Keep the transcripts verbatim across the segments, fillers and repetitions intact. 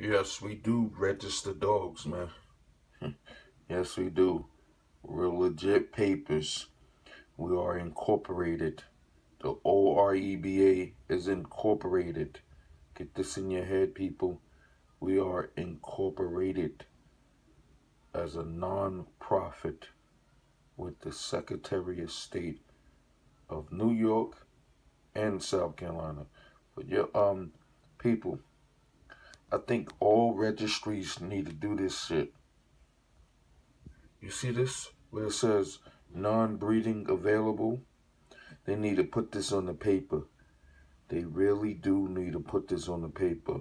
Yes, we do register dogs, man. Yes, we do. We're legit papers. We are incorporated. The O R E B A is incorporated. Get this in your head, people. We are incorporated as a non-profit with the Secretary of State of New York and South Carolina. But your um people, I think all registries need to do this shit. You see this? Where it says non-breeding available? They need to put this on the paper. They really do need to put this on the paper.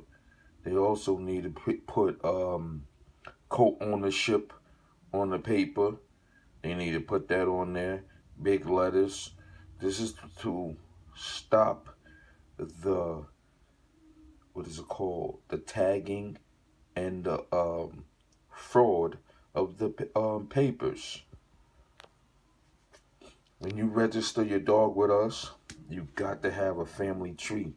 They also need to put um, co-ownership on the paper. They need to put that on there. Big letters. This is to stop the, what is it called? The tagging and the um, fraud of the um, papers. When you register your dog with us, you got to have a family tree.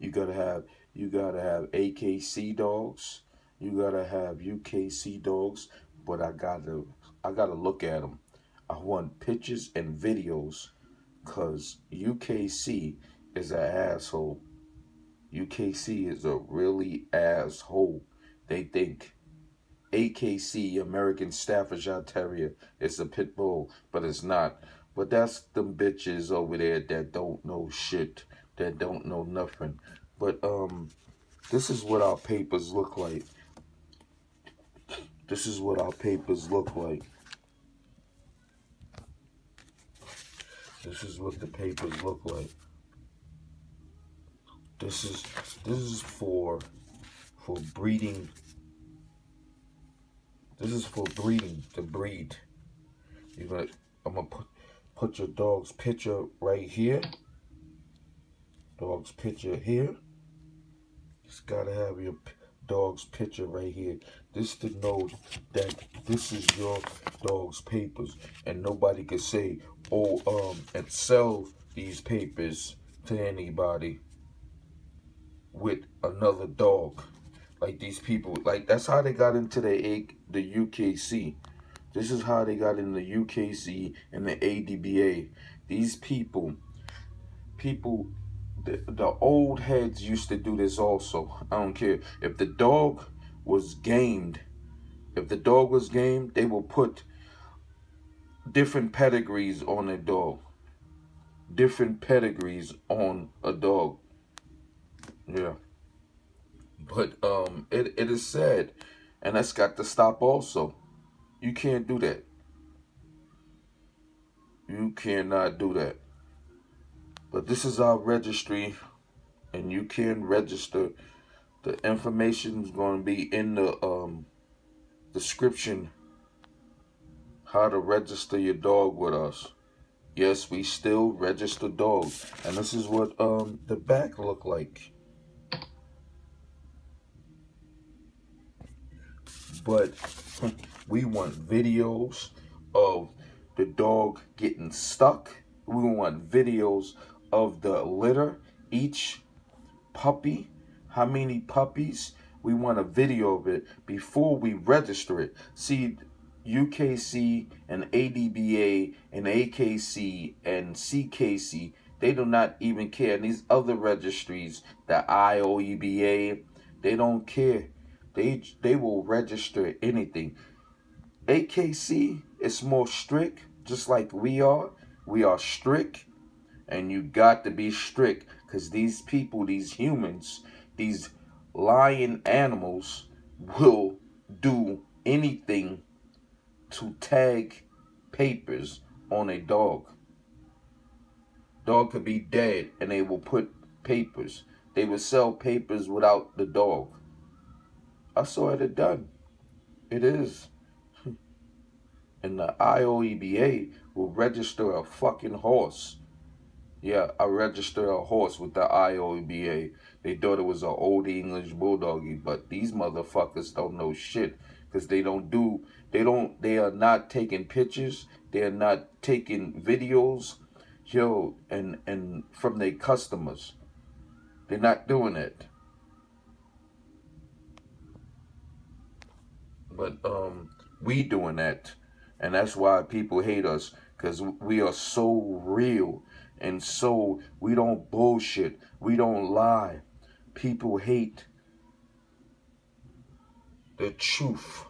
You gotta have you gotta have A K C dogs. You gotta have U K C dogs. But I gotta I gotta look at them. I want pictures and videos, cause U K C is an asshole. U K C is a really asshole. They think A K C, American Staffordshire Terrier, is a pit bull, but it's not. But that's them bitches over there that don't know shit, that don't know nothing. But um, this is what our papers look like. This is what our papers look like. This is what the papers look like. This is this is for for breeding. This is for breeding to breed. You're gonna I'm gonna put. Put your dog's picture right here. Dog's picture here. Just gotta have your dog's picture right here. This to know that this is your dog's papers, and nobody can say, "Oh, um, and sell these papers to anybody with another dog." Like these people, like that's how they got into the egg, the U K C. This is how they got in the U K C and the A D B A. These people, people, the, the old heads used to do this also. I don't care. If the dog was gamed, if the dog was gamed, they will put different pedigrees on a dog. Different pedigrees on a dog. Yeah. But um, it, it is sad. And that's got to stop also. You can't do that. You cannot do that. But this is our registry, and you can register. The information is going to be in the um, description. How to register your dog with us. Yes, we still register dogs, and this is what um, the back look like. But we want videos of the dog getting stuck. We want videos of the litter, each puppy, how many puppies. We want a video of it before we register it. See, U K C and A D B A and A K C and C K C, they do not even care. And these other registries, the I O E B A, they don't care. They, they will register anything. A K C is more strict, just like we are. We are strict, and you got to be strict, because these people, these humans, these lying animals will do anything to tag papers on a dog. Dog could be dead, and they will put papers. They will sell papers without the dog. I saw it done. It is. And the I O E B A will register a fucking horse. Yeah, I registered a horse with the I O E B A. They thought it was an Olde English Bulldoggie, but these motherfuckers don't know shit. Because they don't do, they don't, they are not taking pictures. They are not taking videos. Yo, and, and from their customers. They're not doing it. but um, we doing that, and that's why people hate us, because we are so real, and so we don't bullshit, we don't lie. People hate the truth.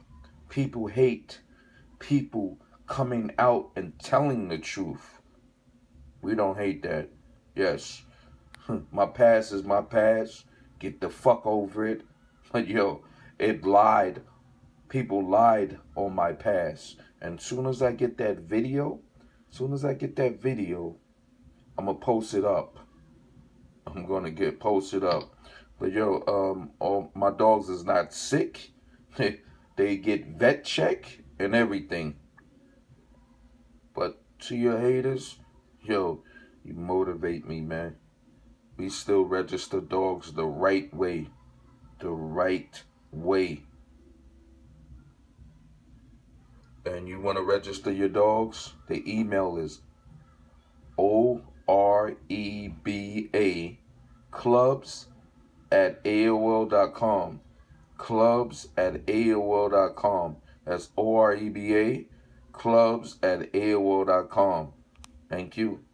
People hate people coming out and telling the truth. We don't hate that. Yes, my past is my past. Get the fuck over it. But yo, it lied. People lied on my past. And soon as I get that video, soon as I get that video, I'm gonna post it up. I'm gonna get posted up. But yo, um, all my dogs is not sick. They get vet check and everything. But to your haters, yo, you motivate me, man. We still register dogs the right way. The right way. And you want to register your dogs? The email is O R E B A clubs at A O L dot com. Clubs at A O L dot com. That's O R E B A clubs at A O L dot com. Thank you.